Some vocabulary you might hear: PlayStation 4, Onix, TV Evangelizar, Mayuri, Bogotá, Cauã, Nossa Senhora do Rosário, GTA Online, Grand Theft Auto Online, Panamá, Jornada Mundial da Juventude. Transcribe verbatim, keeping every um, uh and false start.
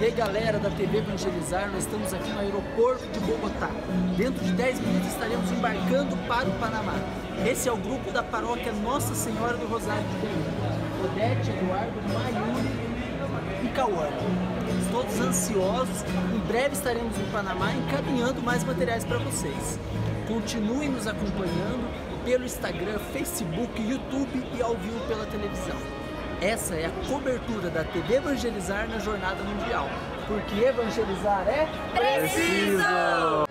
E aí galera da T V Evangelizar, nós estamos aqui no aeroporto de Bogotá. Dentro de dez minutos estaremos embarcando para o Panamá. Esse é o grupo da paróquia Nossa Senhora do Rosário de Belém. Odete, Eduardo, Mayuri e Cauã. Todos ansiosos. Em breve estaremos no Panamá encaminhando mais materiais para vocês. Continue nos acompanhando pelo Instagram, Facebook, YouTube e ao vivo pela televisão. Essa é a cobertura da T V Evangelizar na Jornada Mundial. Porque evangelizar é preciso!